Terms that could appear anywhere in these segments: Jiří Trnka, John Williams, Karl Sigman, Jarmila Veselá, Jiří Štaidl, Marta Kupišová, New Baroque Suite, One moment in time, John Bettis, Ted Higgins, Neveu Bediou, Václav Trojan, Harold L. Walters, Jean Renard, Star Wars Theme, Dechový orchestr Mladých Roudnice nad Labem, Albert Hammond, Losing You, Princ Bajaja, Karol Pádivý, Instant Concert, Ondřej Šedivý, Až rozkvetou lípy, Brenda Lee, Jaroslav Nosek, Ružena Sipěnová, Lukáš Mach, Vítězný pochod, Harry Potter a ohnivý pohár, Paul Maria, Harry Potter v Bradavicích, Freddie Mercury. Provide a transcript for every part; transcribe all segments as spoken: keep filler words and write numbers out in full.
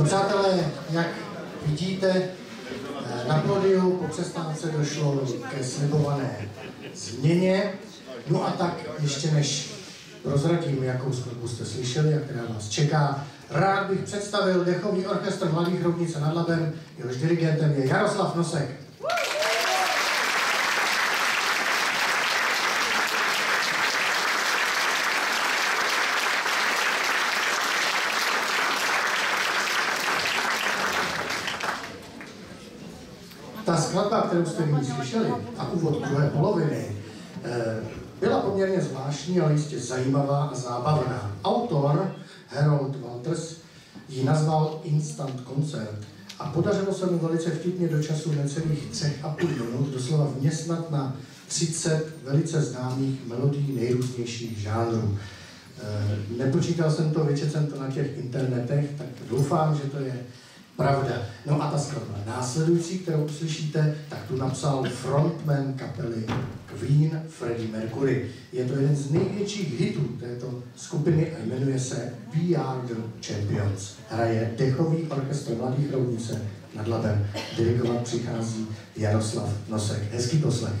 No přátelé, jak vidíte, na pódiu po přestávce došlo ke slibované změně. No a tak ještě než prozradím, jakou skladbu jste slyšeli a která vás čeká, rád bych představil Dechový orchestr Mladých Roudnice nad Labem, jehož dirigentem je Jaroslav Nosek. Ta skladba, kterou jste nyní slyšeli, a úvod druhé poloviny, byla poměrně zvláštní, ale jistě zajímavá a zábavná. Autor Harold Walters ji nazval Instant Concert a podařilo se mu velice vtipně do času necelých třech a půl minut doslova vměstnat na třicet velice známých melodií nejrůznějších žánrů. Nepočítal jsem to, vyčetl jsem to na těch internetech, tak doufám, že to je pravda. No a ta skladba následující, kterou slyšíte, tak tu napsal frontman kapely Queen Freddie Mercury. Je to jeden z největších hitů této skupiny a jmenuje se We Are the Champions. Hraje Dechový orchestr Mladých Roudnice nad Labem. Dirigovat přichází Jaroslav Nosek. Hezký poslech.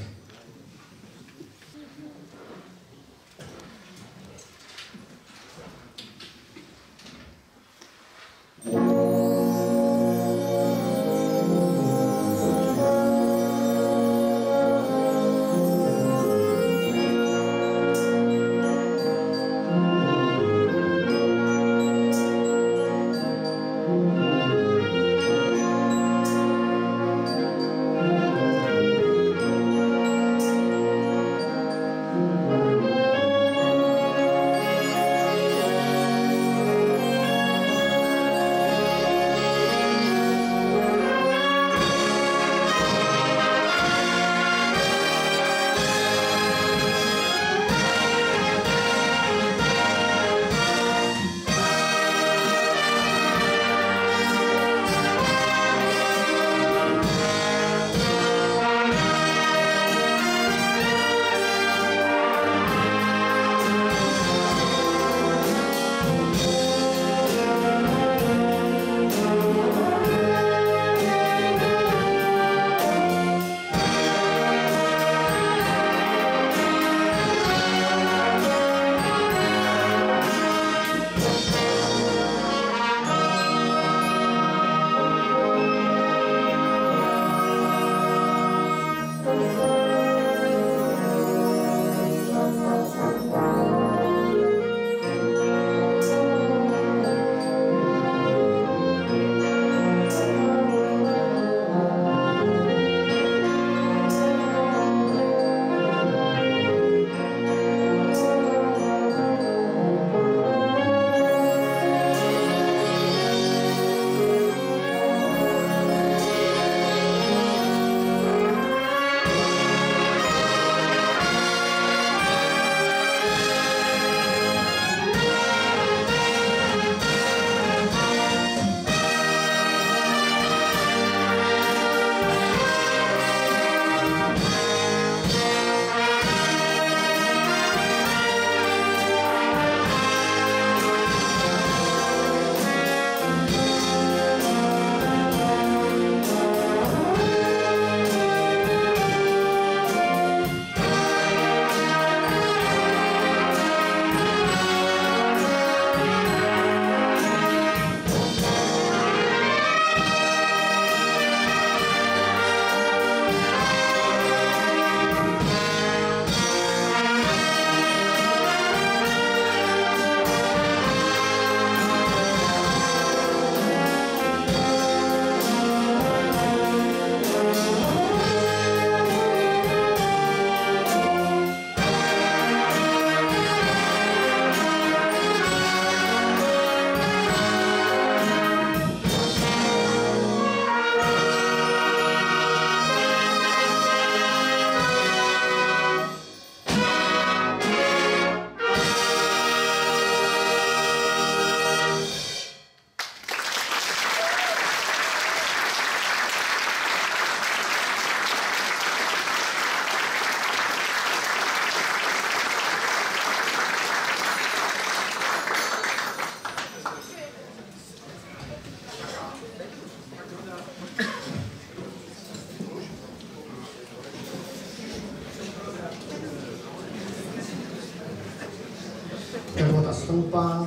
a stoupá,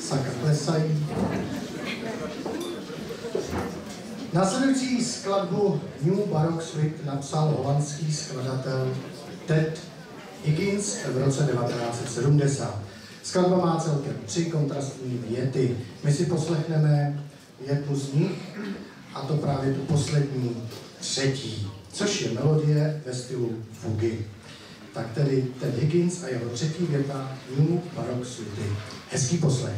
sakra klesají. Následující skladbu New Baroque Suite napsal holandský skladatel Ted Higgins v roce devatenáct set sedmdesát. Skladba má celkem tři kontrastní věty. My si poslechneme jednu z nich, a to právě tu poslední třetí, což je melodie ve stylu fugy. Tak tedy Ted Higgins a jeho třetí věta New Baroque Suite. Hezký poslech.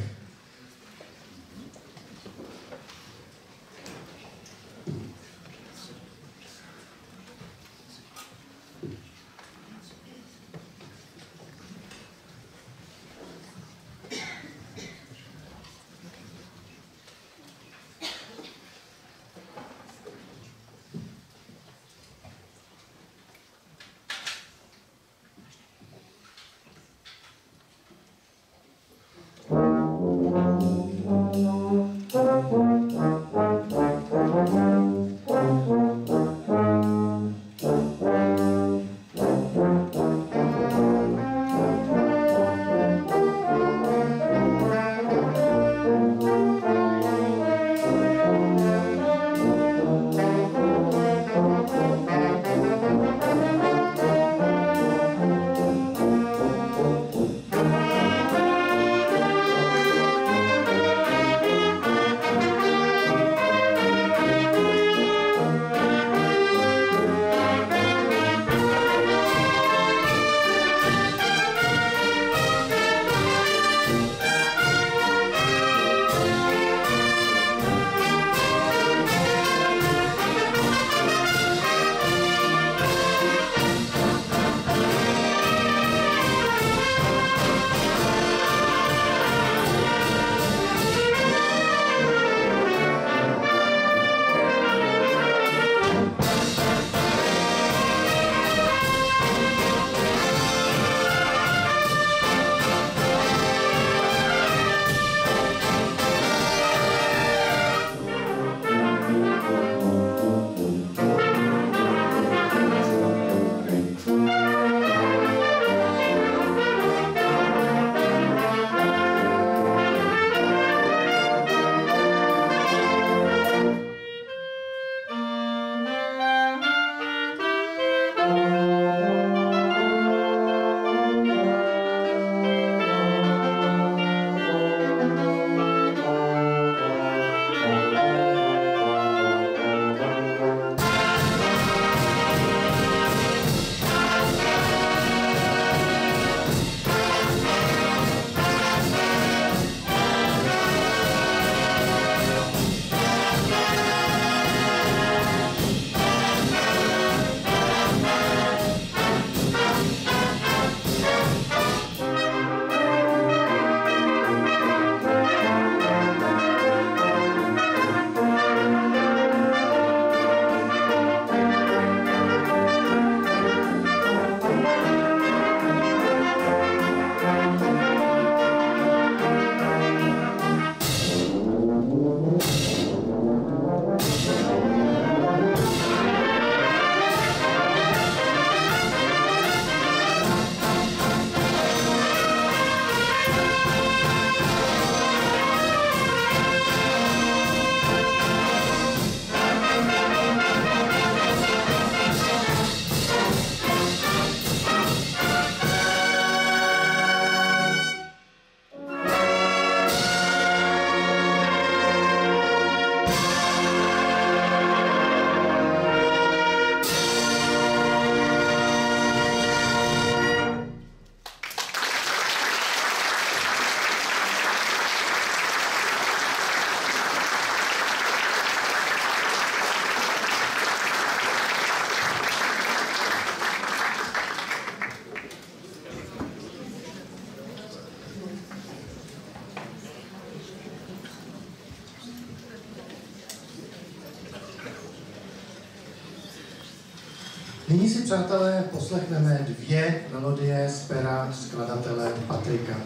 Nyní si, přátelé, poslechneme dvě melodie z pera skladatele Patricka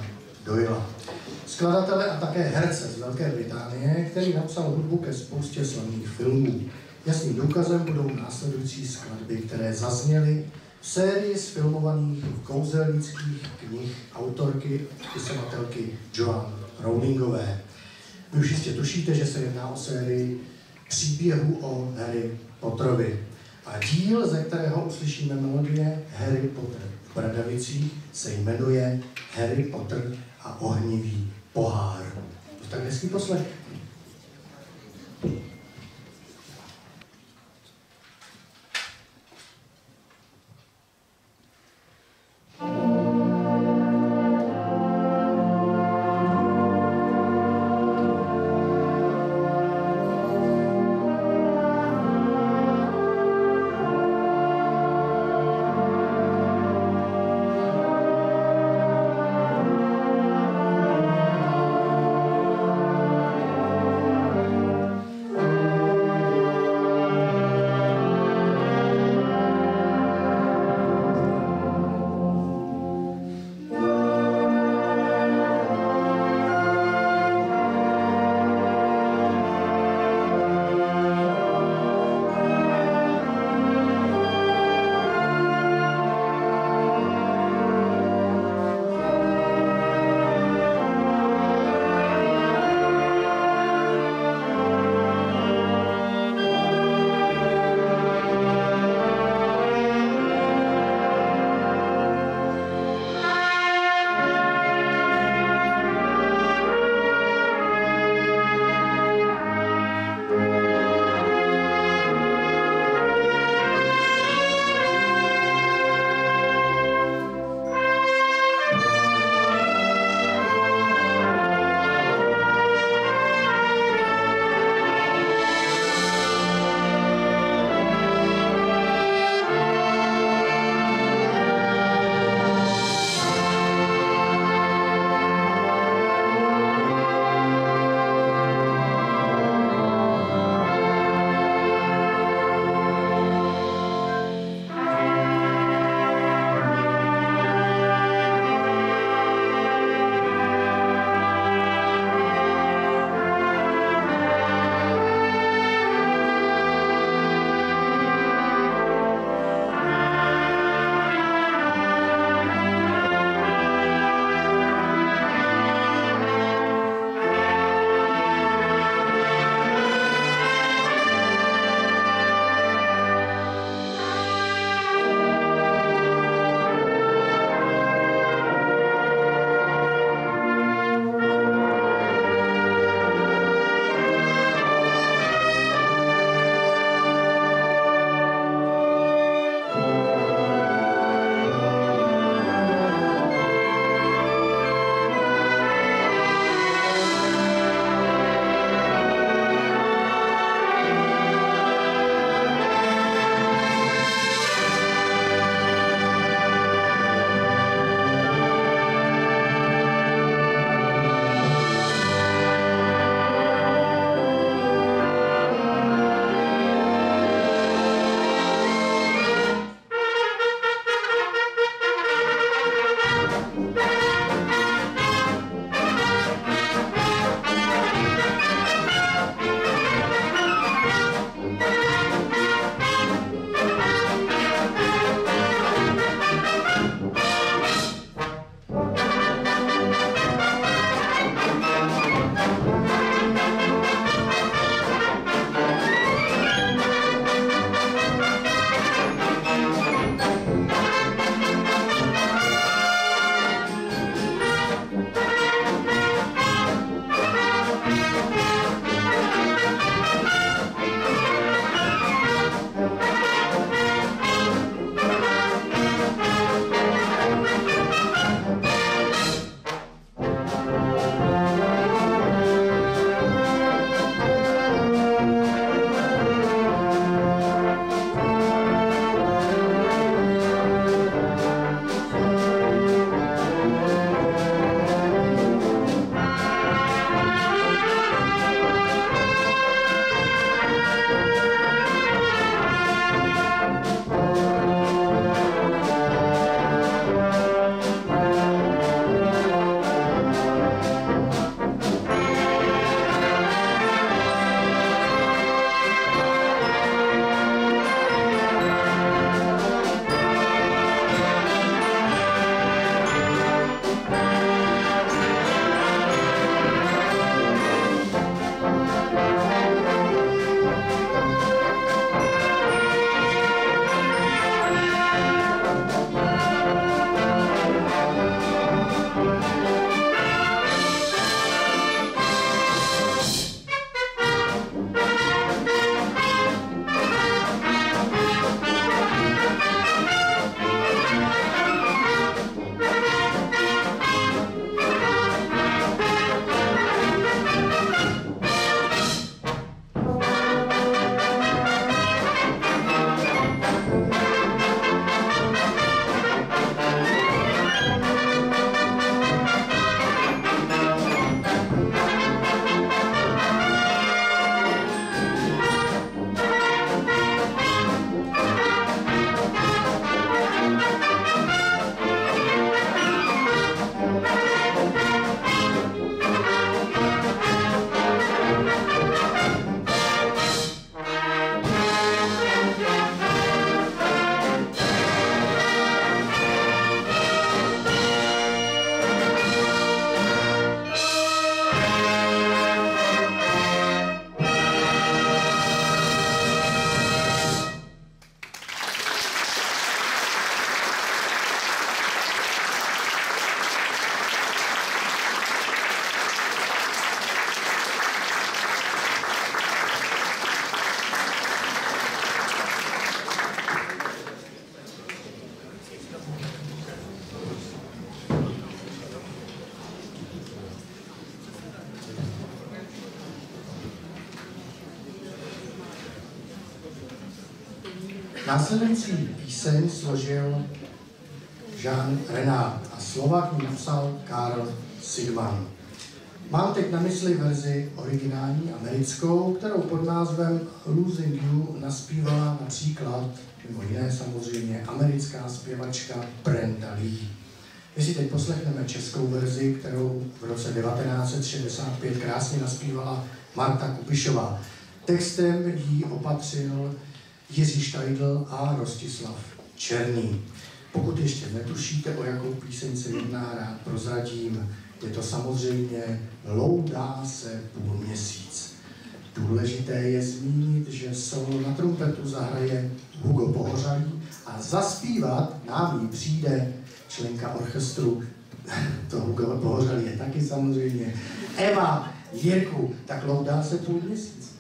Doyla. Skladatele a také herce z Velké Británie, který napsal hudbu ke spoustě slavných filmů. Jasným důkazem budou následující skladby, které zazněly sérii sfilmovaných kouzelnických knih autorky pisovatelky Joan Rowlingové. Vy už jistě tušíte, že se jedná o sérii příběhů o Harry Potterovi. A díl, ze kterého uslyšíme melodie Harry Potter v Bradavicích, se jmenuje Harry Potter a ohnivý pohár. To tak hezký poslech. Následující píseň složil Jean Renard a slova k ní napsal Karl Sigman. Mám teď na mysli verzi originální americkou, kterou pod názvem Losing You naspívala například, mimo jiné samozřejmě, americká zpěvačka Brenda Lee. My si teď poslechneme českou verzi, kterou v roce devatenáct set šedesát pět krásně naspívala Marta Kupišová. Textem ji opatřil Jiří Štaidl a Rostislav Černý. Pokud ještě netušíte, o jakou píseň se jedná, rád prozradím. Je to samozřejmě Loudá se půlměsíc. Důležité je zmínit, že solo na trumpetu zahraje Hugo Pohořalý a zaspívat nám ji přijde členka orchestru, to Hugo Pohořalý je taky samozřejmě, Eva Jirků. Tak Loudá se půlměsíc.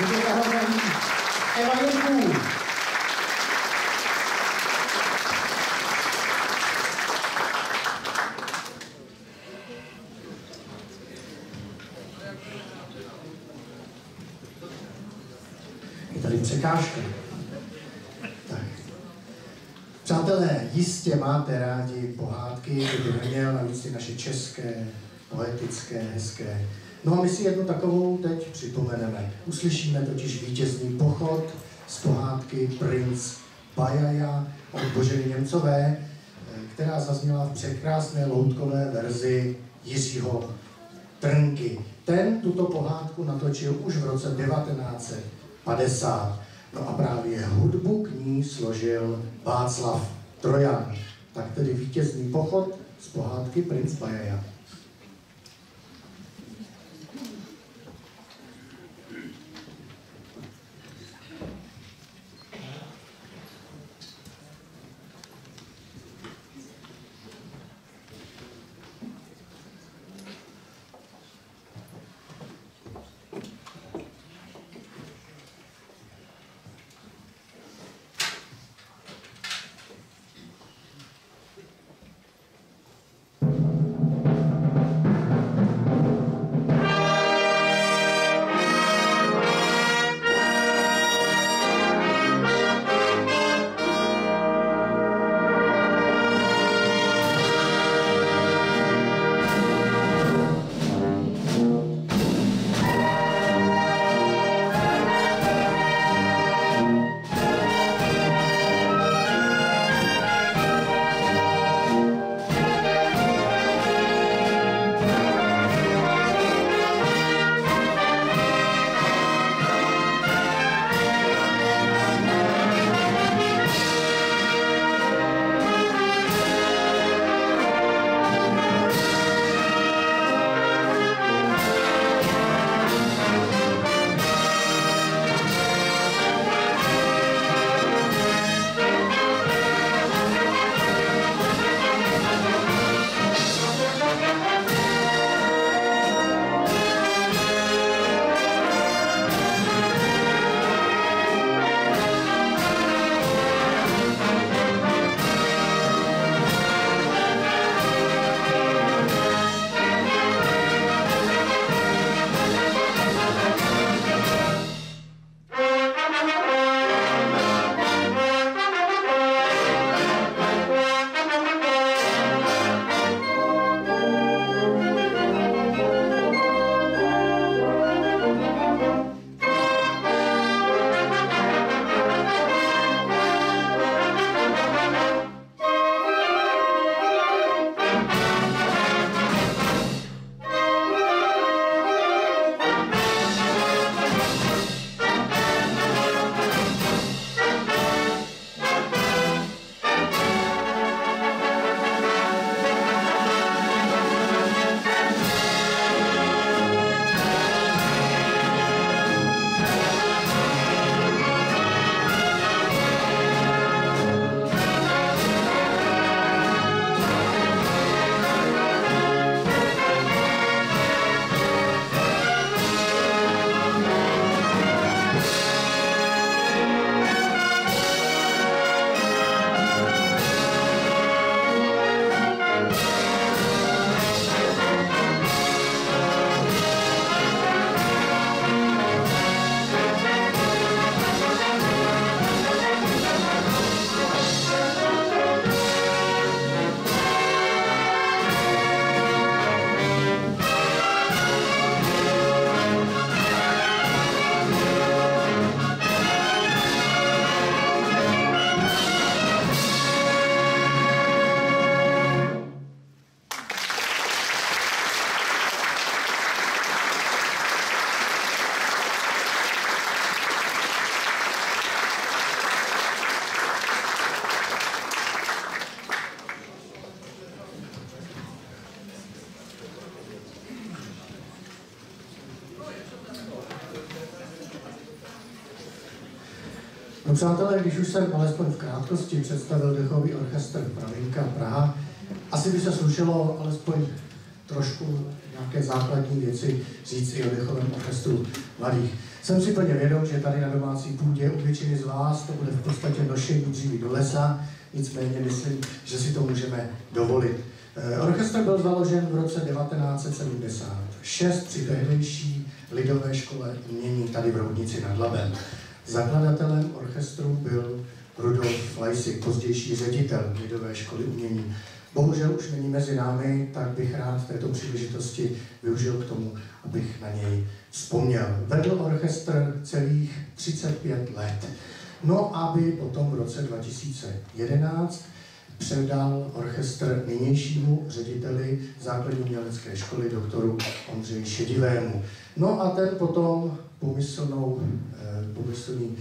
Děkuji za hlavní Eva Jirků. Je tady překážka. Tak. Přátelé, jistě máte rádi pohádky, kdyby měl na úcty naše české, poetické, hezké. No a my si jednu takovou teď připomeneme. Uslyšíme totiž Vítězný pochod z pohádky Princ Bajaja od Boženy Němcové, která zazněla v překrásné loutkové verzi Jiřího Trnky. Ten tuto pohádku natočil už v roce devatenáct set padesát. No a právě hudbu k ní složil Václav Trojan. Tak tedy Vítězný pochod z pohádky Princ Bajaja. Přátelé, když už jsem alespoň v krátkosti představil Dechový orchestr Pravenka Praha, asi by se slušelo alespoň trošku nějaké základní věci říci o Dechovém orchestru mladých. Jsem si plně vědom, že tady na domácí půdě u většiny z vás to bude v podstatě nošení dříví do lesa, nicméně myslím, že si to můžeme dovolit. Orchestr byl založen v roce devatenáct set sedmdesát šest při tehdejší lidové škole umění tady v Roudnici nad Labem. Zakladatelem orchestru byl Rudolf Lajsik, pozdější ředitel lidové školy umění. Bohužel už není mezi námi, tak bych rád této příležitosti využil k tomu, abych na něj vzpomněl. Vedl orchestr celých třicet pět let. No, aby potom v roce dva tisíce jedenáct předal orchestr nynějšímu řediteli základní umělecké školy doktoru Ondřeji Šedivému. No a ten potom pomyslnou, pomyslný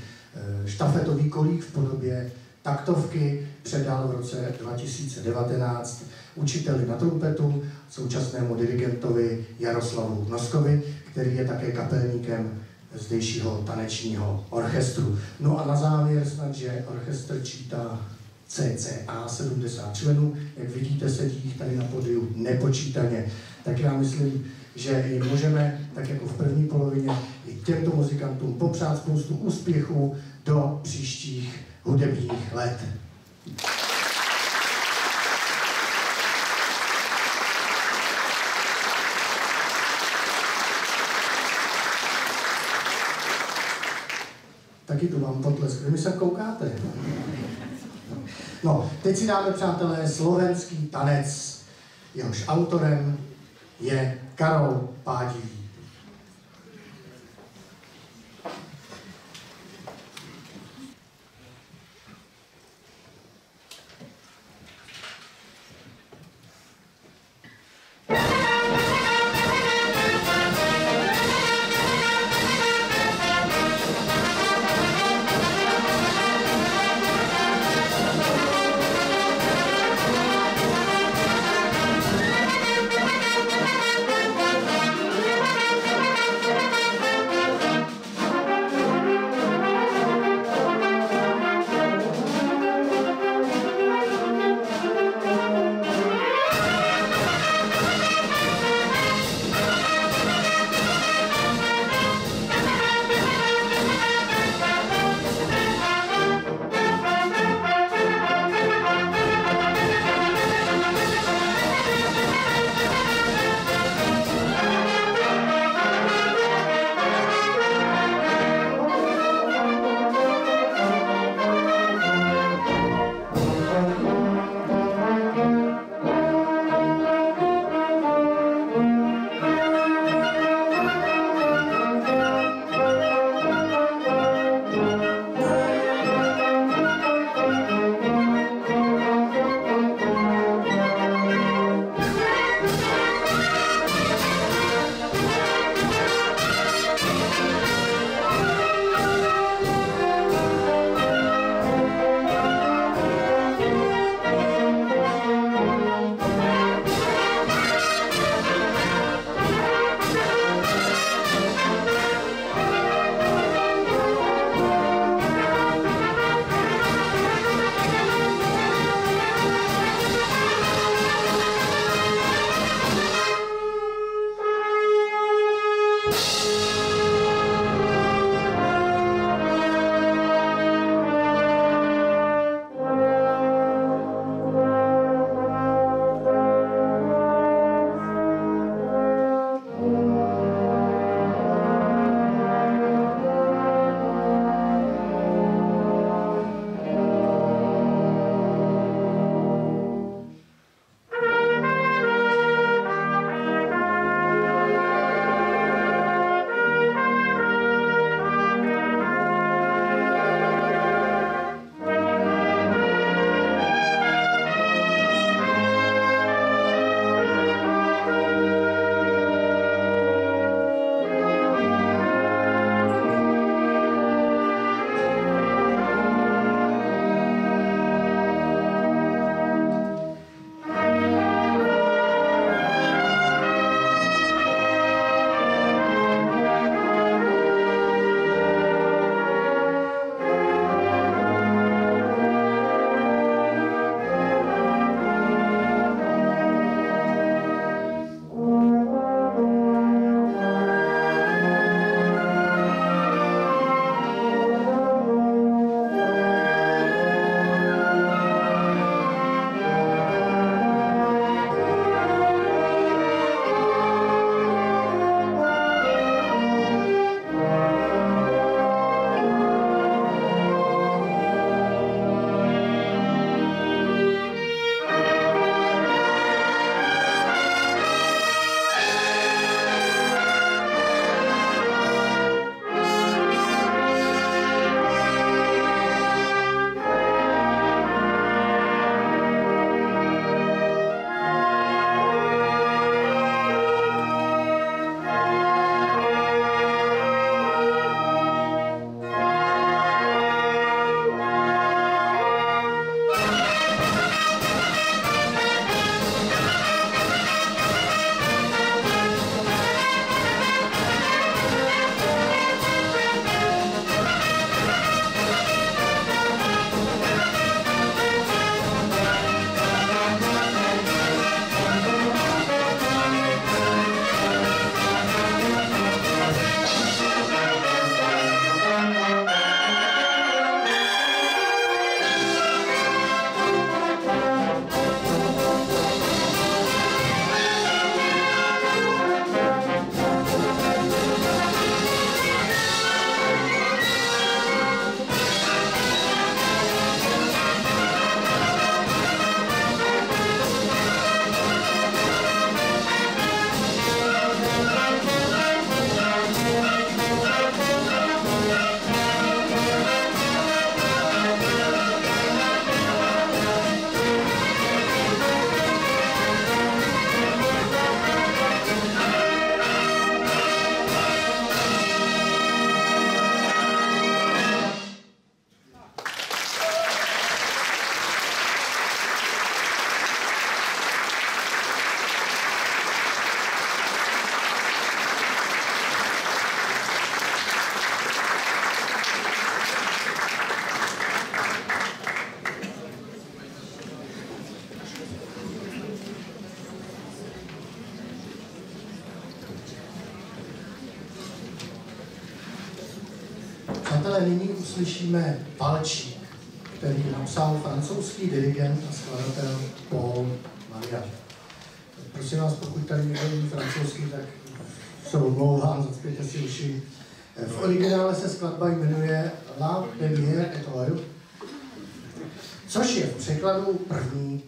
štafetový kolík v podobě taktovky předal v roce dva tisíce devatenáct učiteli na trumpetu, současnému dirigentovi Jaroslavu Noskovi, který je také kapelníkem zdejšího tanečního orchestru. No a na závěr snad, že orchestr čítá cca sedmdesát členů, jak vidíte, sedí jich tady na podiu nepočítaně. Tak já myslím, že jim můžeme, tak jako v první polovině, i těmto muzikantům popřát spoustu úspěchů do příštích hudebních let. Taky tu mám potlesk, vy mi se koukáte. No, teď si dáme, přátelé, slovenský tanec. Jehož autorem je Karol Pádivý. Přátelé, nyní uslyšíme Palčík, který napsal francouzský dirigent a skladatel Paul Maria. Prosím vás, pokud tady mluví francouzsky, tak se omlouvám, zacpějte si uši. V originále se skladba jmenuje La Première Étoile, což je v překladu první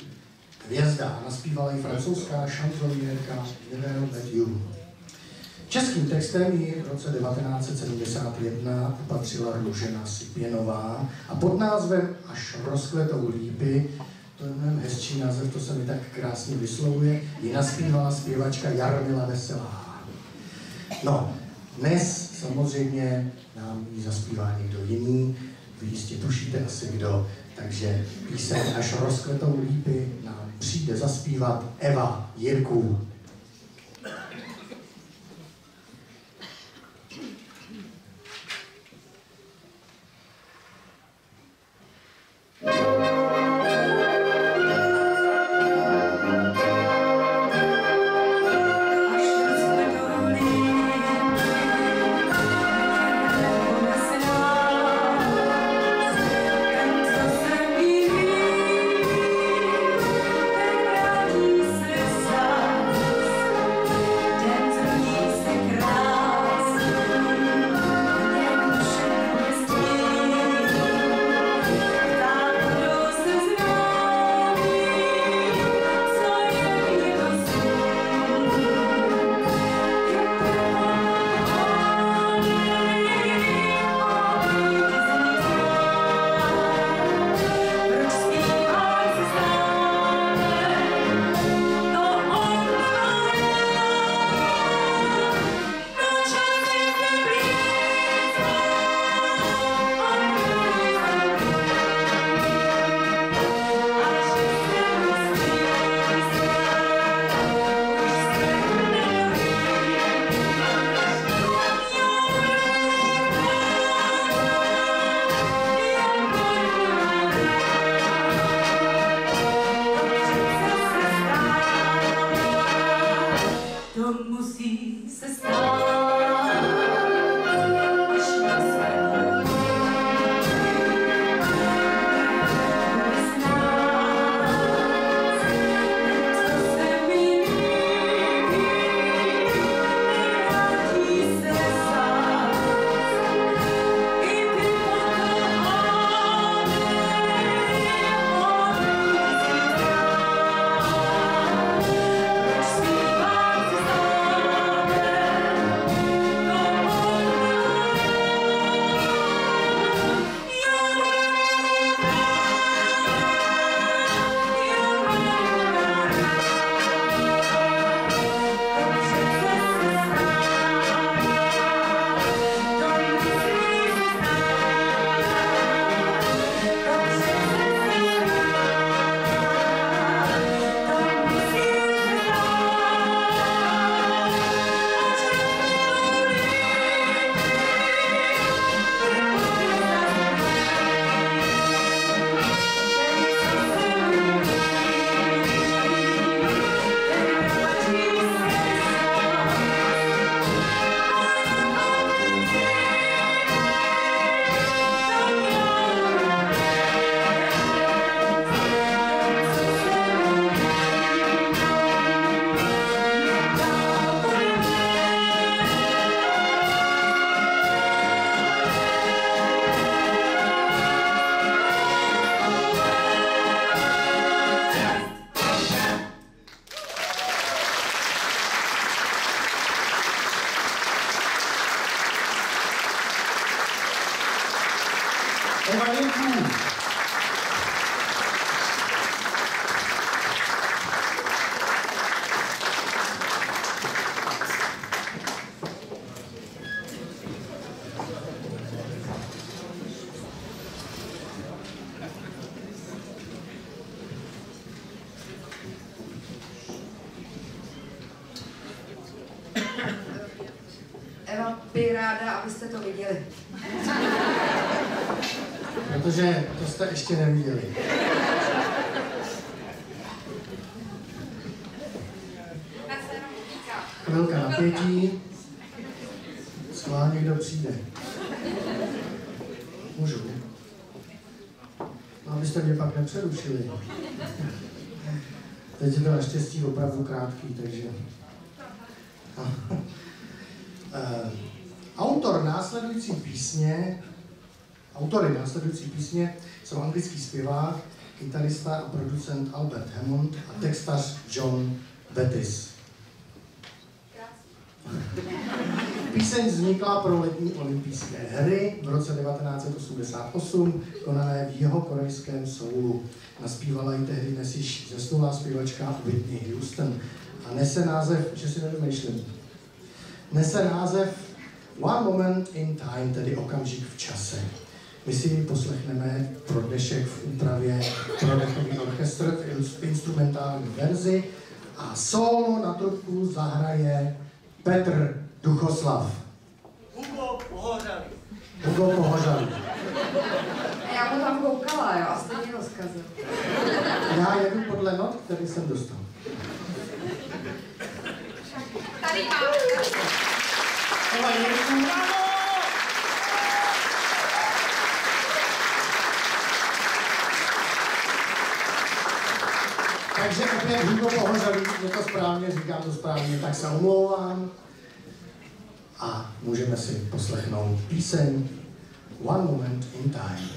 hvězda. Naspívala ji francouzská šanzonierka Neveu Bediou. Českým textem ji v roce devatenáct set sedmdesát jedna opatřila Ružena Sipěnová a pod názvem Až rozkvetou lípy, to je mnohem hezčí název, to se mi tak krásně vyslovuje, ji naspívala zpěvačka Jarmila Veselá. No, dnes samozřejmě nám ji zaspívá někdo jiný, vy jistě tušíte asi kdo, takže píseň Až rozkvetou lípy nám přijde zaspívat Eva Jirků. Protože to jste ještě neviděli. Chvilka napětí. Schválně někdo přijde. Můžu? No, abyste mě pak nepřerušili. Teď je to naštěstí opravdu krátký, takže... Autor následující písně, autory následující písně jsou anglický zpěvák, kytarista a producent Albert Hammond a textař John Bettis. Píseň vznikla pro letní olympijské hry v roce devatenáct set osmdesát osm, konané v jihokorejském Soulu. Naspívala ji tehdy dnes již zesnulá zpěvačka Whitney Houston a nese název, že si nedomýšlím, nese název One moment in time, tedy okamžik v čase. My si ji poslechneme pro dnešek v úpravě pro Dechový orchestr v instrumentální verzi a solo na trubku zahraje Petr Duchoslav. Hugo Pohořalý. Hugo Pohořalý. Já mu tam koukala, jo, a stejně rozkazil. Já jedu podle not, který jsem dostal. Tady mám. Eva Jirků. Takže opět Hugo Pohořalý, je to správně, říkám to správně, tak se omlouvám. A můžeme si poslechnout píseň One moment in time.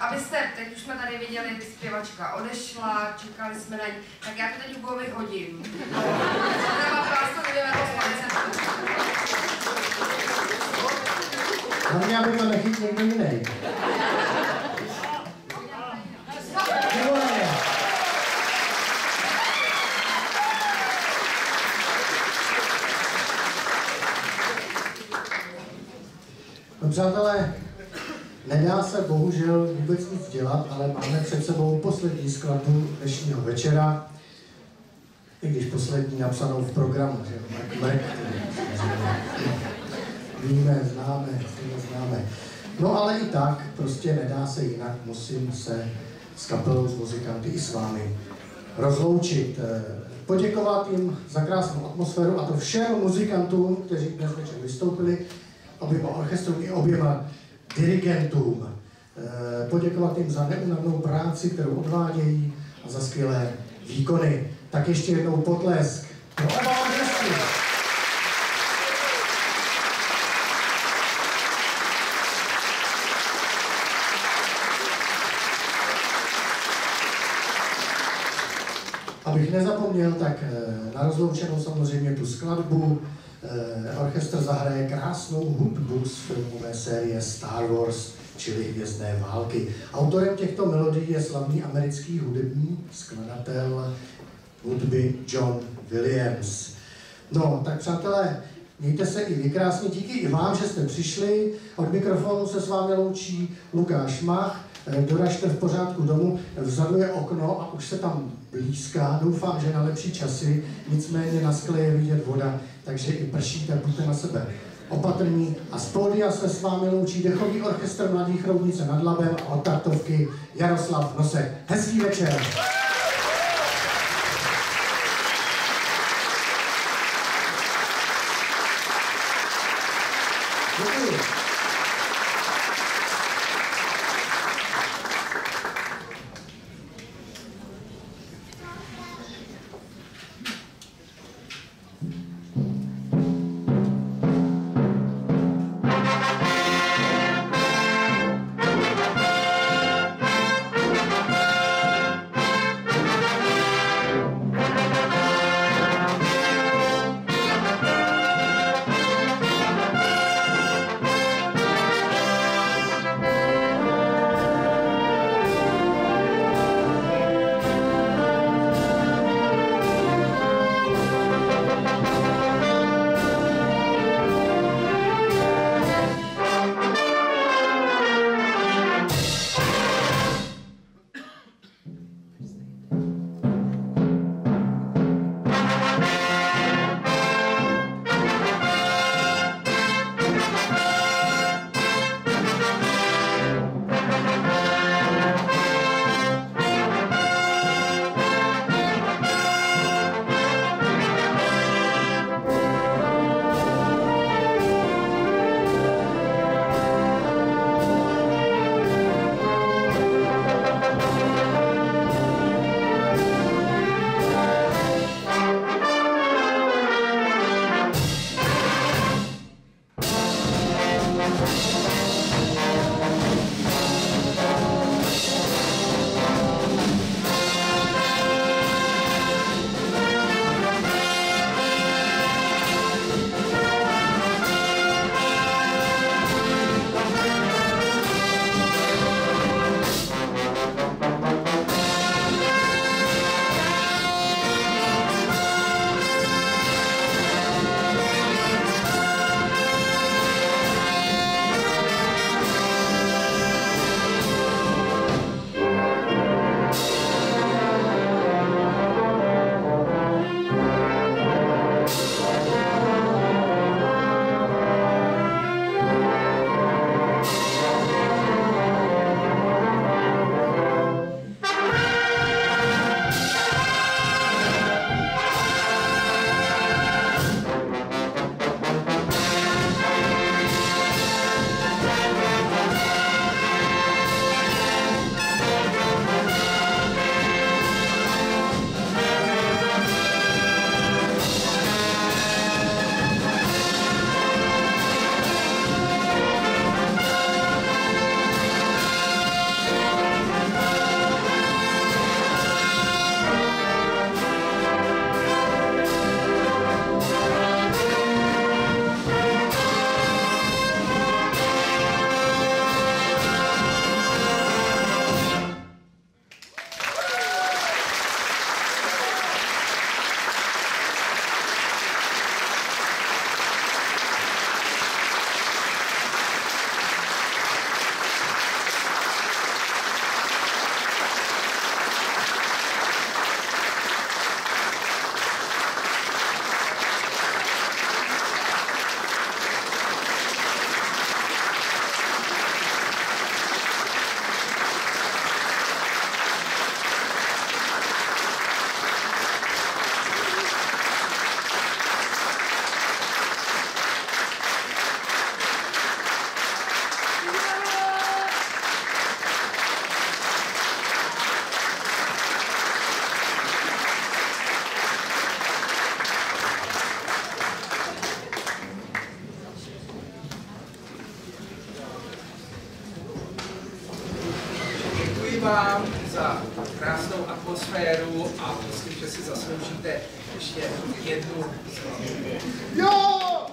abyste, teď už jsme tady viděli, kdy zpěvačka odešla, čekali jsme na ní, tak já to teď Hugovi hodím. Na mě, aby to nechyt někdo jiný. No, přátelé, nedá se bohužel vůbec nic dělat, ale máme před sebou poslední skladbu dnešního večera, i když poslední napsanou v programu, že jo? Víme, známe, známe. No ale i tak, prostě nedá se jinak, musím se s kapelou, s muzikanty i s vámi rozloučit. Poděkovat jim za krásnou atmosféru a to všem muzikantům, kteří dnes večer vystoupili, oběma orchestrům i oběma dirigentům. Poděkovat jim za neúnavnou práci, kterou odvádějí a za skvělé výkony. Tak ještě jednou potlesk pro oba orchestry. Abych nezapomněl, tak na rozloučenou samozřejmě tu skladbu. Orchestr zahraje krásnou hudbu z filmové série Star Wars, čili Hvězdné války. Autorem těchto melodií je slavný americký hudební skladatel hudby John Williams. No, tak přátelé, mějte se i vy krásně, díky i vám, že jste přišli. Od mikrofonu se s vámi loučí Lukáš Mach. Doražte v pořádku domů, vzadu je okno a už se tam blízká. Doufám, že na lepší časy, nicméně na skle je vidět voda, takže i pršíte, buďte na sebe opatrní. A z pódia se s vámi loučí Dechový orchestr Mladých Roudnice nad Labem a od taktovky Jaroslav Nosek. Hezký večer! vám za krásnou atmosféru a myslím, že si zasloužíte ještě jednu slavu.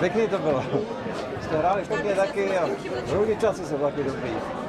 Pěkný to bylo. Jsme hráli pěkně taky a Roudničáci jsou taky dobrý.